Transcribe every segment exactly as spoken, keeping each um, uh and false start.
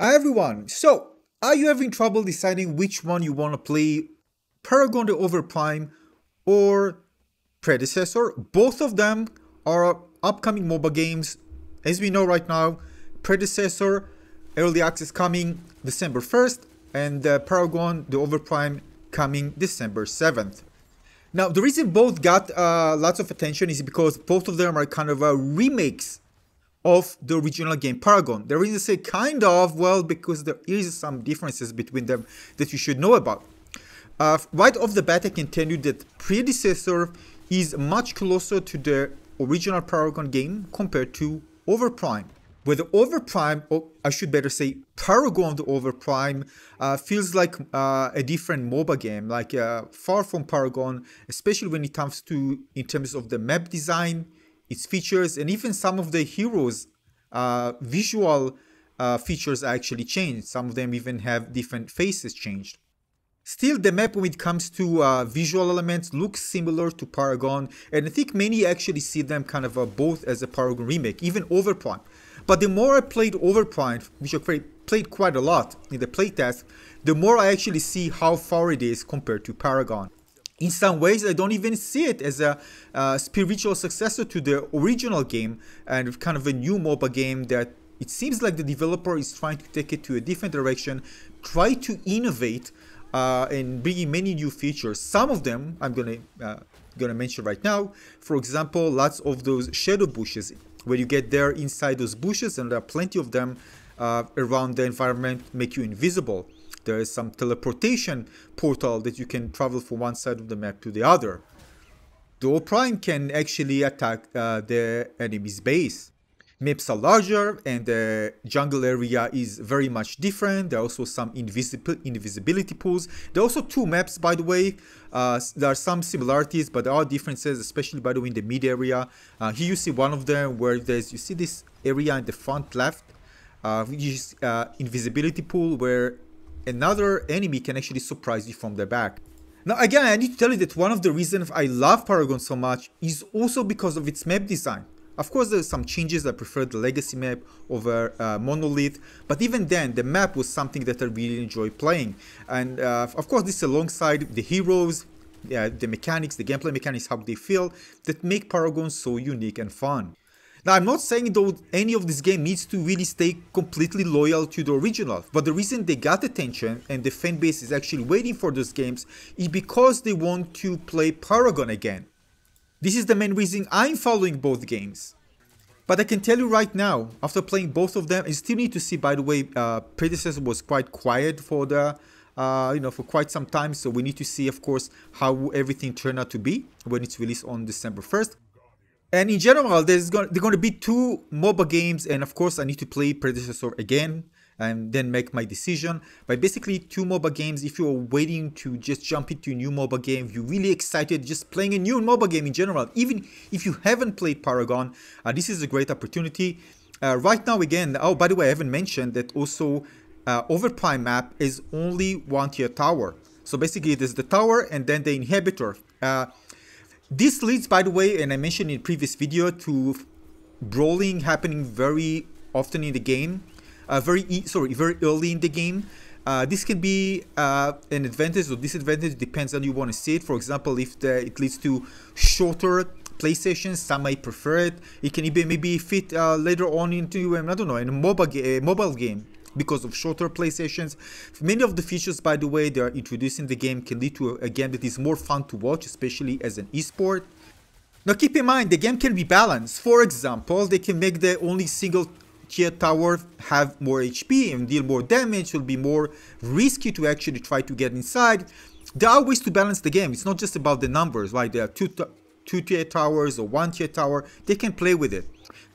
Hi everyone! So, are you having trouble deciding which one you want to play? Paragon the Overprime or Predecessor? Both of them are upcoming MOBA games. As we know right now, Predecessor, early access coming December first, and uh, Paragon the Overprime coming December seventh. Now, the reason both got uh, lots of attention is because both of them are kind of uh, remakes of the original game Paragon. The reason I say kind of, well, because there is some differences between them that you should know about. Uh, right off the bat, I can tell you that Predecessor is much closer to the original Paragon game compared to Overprime. Where the Overprime, or I should better say Paragon the Overprime, uh, feels like uh, a different MOBA game, like uh, far from Paragon, especially when it comes to, in terms of the map design, its features, and even some of the heroes' uh, visual uh, features are actually changed. Some of them even have different faces changed. Still, the map when it comes to uh, visual elements looks similar to Paragon, and I think many actually see them kind of uh, both as a Paragon remake, even Overprime. But the more I played Overprime, which I played quite a lot in the playtest, the more I actually see how far it is compared to Paragon. In some ways, I don't even see it as a uh, spiritual successor to the original game and kind of a new MOBA game that it seems like the developer is trying to take it to a different direction, try to innovate uh, and bring in many new features. Some of them I'm gonna uh, gonna mention right now. For example, lots of those shadow bushes where you get there inside those bushes, and there are plenty of them uh, around the environment, make you invisible. There is some teleportation portal that you can travel from one side of the map to the other. The Overprime can actually attack uh, the enemy's base. Maps are larger and the jungle area is very much different. There are also some invisibil invisibility pools. There are also two maps, by the way. Uh, there are some similarities, but there are differences, especially, by the way, in the mid area. Uh, here you see one of them where there's, you see this area in the front left, uh, which is uh, invisibility pool where another enemy can actually surprise you from the back. Now again, I need to tell you that one of the reasons I love Paragon so much is also because of its map design. Of course, there's some changes. I prefer the legacy map over uh, Monolith, but even then the map was something that I really enjoy playing. And uh, of course, this alongside the heroes, uh, the mechanics, the gameplay mechanics, how they feel, that make Paragon so unique and fun. Now, I'm not saying though any of this game needs to really stay completely loyal to the original, but the reason they got attention and the fan base is actually waiting for those games is because they want to play Paragon again. This is the main reason I'm following both games. But I can tell you right now, after playing both of them, I still need to see, by the way, uh, Predecessor was quite quiet for the, uh, you know, for quite some time, so we need to see, of course, how everything turned out to be when it's released on December first. And in general, there's going to, going to be two MOBA games, and of course I need to play Predecessor again and then make my decision. But basically two MOBA games, if you're waiting to just jump into a new MOBA game, you're really excited just playing a new MOBA game in general, even if you haven't played Paragon, uh, this is a great opportunity. Uh, right now again, oh by the way, I haven't mentioned that also uh, Overprime map is only one tier tower. So basically there's the tower and then the inhibitor. Uh, This leads, by the way, and I mentioned in previous video, to brawling happening very often in the game, uh, very e sorry, very early in the game. Uh, this can be uh, an advantage or disadvantage, depends on how you want to see it. For example, if the, it leads to shorter play sessions, some might prefer it. It can even maybe fit uh, later on into, um, I don't know, in a mobile, ga mobile game because of shorter play sessions. Many of the features, by the way, they are introducing the game can lead to a game that is more fun to watch, especially as an esport. Now keep in mind, the game can be balanced. For example, they can make the only single tier tower have more H P and deal more damage. It will be more risky to actually try to get inside. There are ways to balance the game. It's not just about the numbers, right? There are two, two tier towers or one tier tower. They can play with it.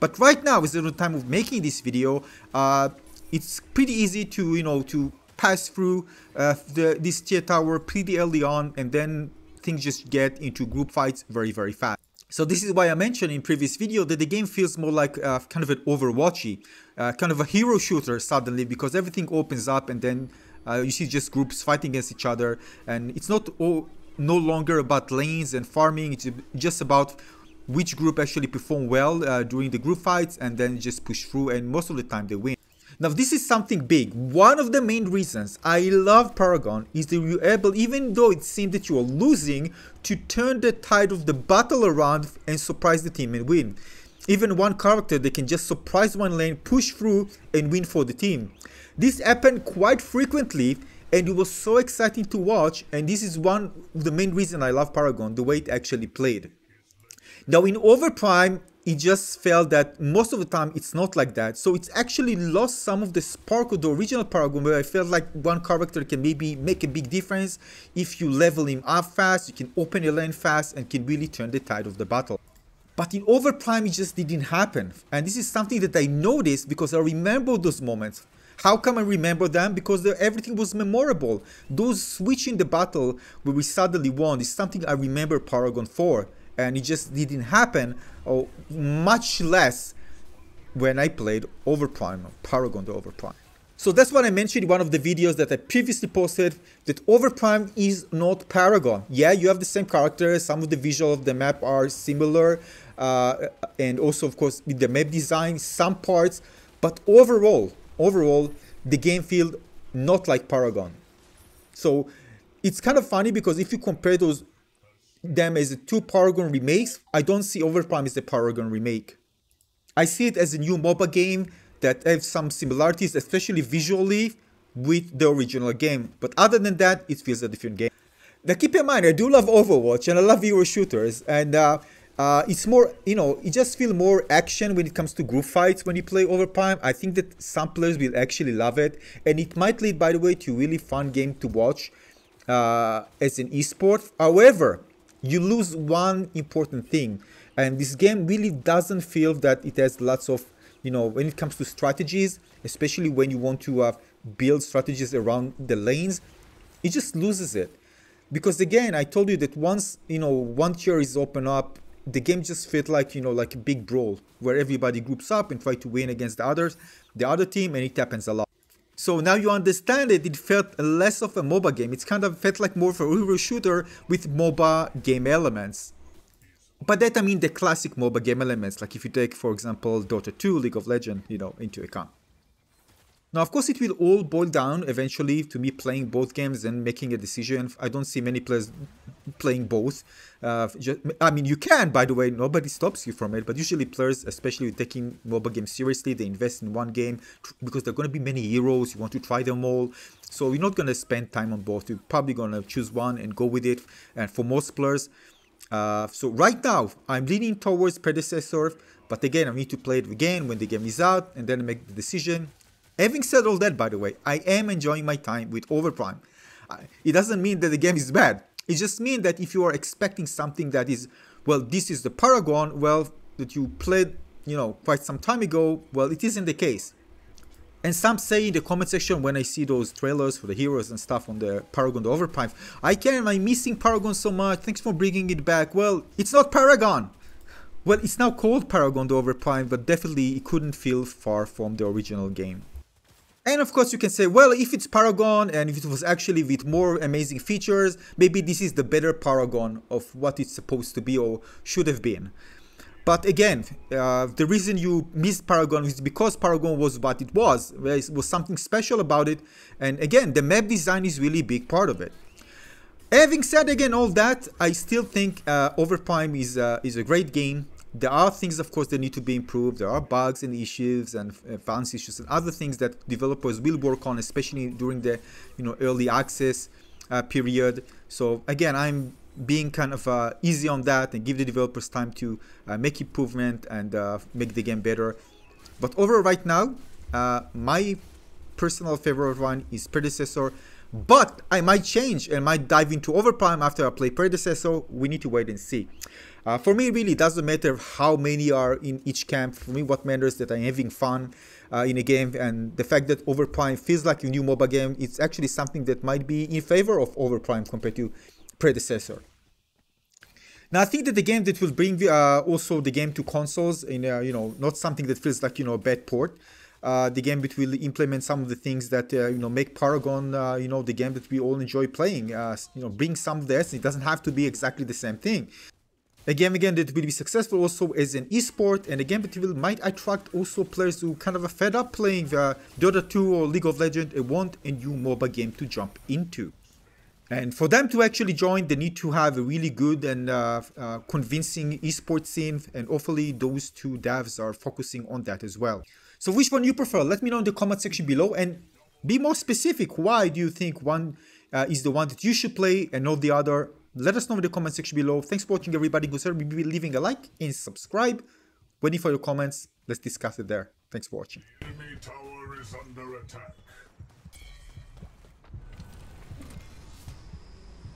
But right now is the time of making this video. Uh, It's pretty easy to, you know, to pass through uh, the, this tier tower pretty early on, and then things just get into group fights very, very fast. So this is why I mentioned in previous video that the game feels more like uh, kind of an Overwatchy, uh, kind of a hero shooter suddenly, because everything opens up and then uh, you see just groups fighting against each other, and it's not all, no longer about lanes and farming. It's just about which group actually perform well uh, during the group fights, and then just push through, and most of the time they win. Now this is something big. One of the main reasons I love Paragon is that you're able, even though it seemed that you are losing, to turn the tide of the battle around and surprise the team and win. Even one character, they can just surprise one lane, push through and win for the team. This happened quite frequently and it was so exciting to watch, and this is one of the main reason I love Paragon, the way it actually played. Now in Overprime, it just felt that most of the time it's not like that, so it's actually lost some of the spark of the original Paragon, where I felt like one character can maybe make a big difference. If you level him up fast, you can open a lane fast and can really turn the tide of the battle. But in Overprime it just didn't happen, and this is something that I noticed because I remember those moments. How come I remember them? Because everything was memorable. Those switch in the battle where we suddenly won is something I remember Paragon for, and it just didn't happen, or much less when I played Overprime, Paragon the Overprime. So that's what I mentioned in one of the videos that I previously posted, that Overprime is not Paragon. Yeah, you have the same characters, some of the visuals of the map are similar, uh, and also of course with the map design, some parts, but overall, overall, the game felt not like Paragon. So it's kind of funny because if you compare those them as the two Paragon remakes, I don't see Overprime as a Paragon remake. I see it as a new MOBA game that have some similarities, especially visually, with the original game. But other than that, it feels a different game. Now keep in mind, I do love Overwatch and I love hero shooters, and uh, uh, it's more, you know, it just feels more action when it comes to group fights when you play Overprime. I think that some players will actually love it, and it might lead, by the way, to a really fun game to watch uh, as an esport. However, you lose one important thing, and this game really doesn't feel that it has lots of, you know, when it comes to strategies, especially when you want to uh, build strategies around the lanes, it just loses it. Because again, I told you that once, you know, one tier is open up, the game just felt like, you know, like a big brawl where everybody groups up and try to win against the others, the other team, and it happens a lot. So now you understand it, it felt less of a MOBA game. It's kind of felt like more of a hero shooter with MOBA game elements. By that I mean the classic MOBA game elements, like if you take, for example, Dota two, League of Legends, you know, into account. Now, of course, it will all boil down eventually to me playing both games and making a decision. I don't see many players playing both. Uh, just, I mean, you can, by the way, nobody stops you from it, but usually players, especially taking mobile games seriously, they invest in one game because there are going to be many heroes, you want to try them all. So you're not going to spend time on both, you're probably going to choose one and go with it, and for most players. Uh, so right now, I'm leaning towards Predecessor, but again, I need to play it again when the game is out and then make the decision. Having said all that, by the way, I am enjoying my time with Overprime. It doesn't mean that the game is bad. It just means that if you are expecting something that is, well, this is the Paragon, well, that you played, you know, quite some time ago, well, it isn't the case. And some say in the comment section when I see those trailers for the heroes and stuff on the Paragon the Overprime, I can't, am I missing Paragon so much, thanks for bringing it back. Well, it's not Paragon! Well, it's now called Paragon the Overprime, but definitely it couldn't feel far from the original game. And of course you can say, well, if it's Paragon and if it was actually with more amazing features, maybe this is the better Paragon of what it's supposed to be or should have been. But again, uh, the reason you missed Paragon is because Paragon was what it was. There was something special about it. And again, the map design is really a big part of it. Having said again all that, I still think uh, Overprime is, uh, is a great game. There are things, of course, that need to be improved. There are bugs and issues and uh, balance issues and other things that developers will work on, especially during the, you know, early access uh, period. So again, I'm being kind of uh, easy on that and give the developers time to uh, make improvement and uh, make the game better. But overall right now, uh, my personal favorite one is Predecessor, but I might change and might dive into Overprime after I play Predecessor. We need to wait and see. Uh, for me, it really doesn't matter how many are in each camp. For me, what matters is that I'm having fun uh, in a game, and the fact that Overprime feels like a new MOBA game, it's actually something that might be in favor of Overprime compared to Predecessor. Now I think that the game that will bring uh, also the game to consoles, in uh, you know, not something that feels like, you know, a bad port. Uh, the game that will implement some of the things that uh, you know, make Paragon uh, you know, the game that we all enjoy playing. Uh, you know, bring some of the essence. It doesn't have to be exactly the same thing. A game again that will be successful also as an esport, and a game that will might attract also players who kind of are fed up playing uh, Dota two or League of Legends and want a new MOBA game to jump into. And for them to actually join, they need to have a really good and uh, uh, convincing esports scene, and hopefully those two devs are focusing on that as well. So which one you prefer? Let me know in the comment section below, and be more specific. Why do you think one uh, is the one that you should play and not the other? Let us know in the comment section below. Thanks for watching, everybody. Consider maybe leaving a like and subscribe. Waiting for your comments. Let's discuss it there. Thanks for watching. The enemy tower is under attack.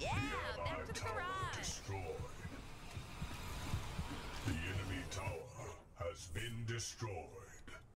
Yeah, back to the garage. Destroyed. The enemy tower has been destroyed.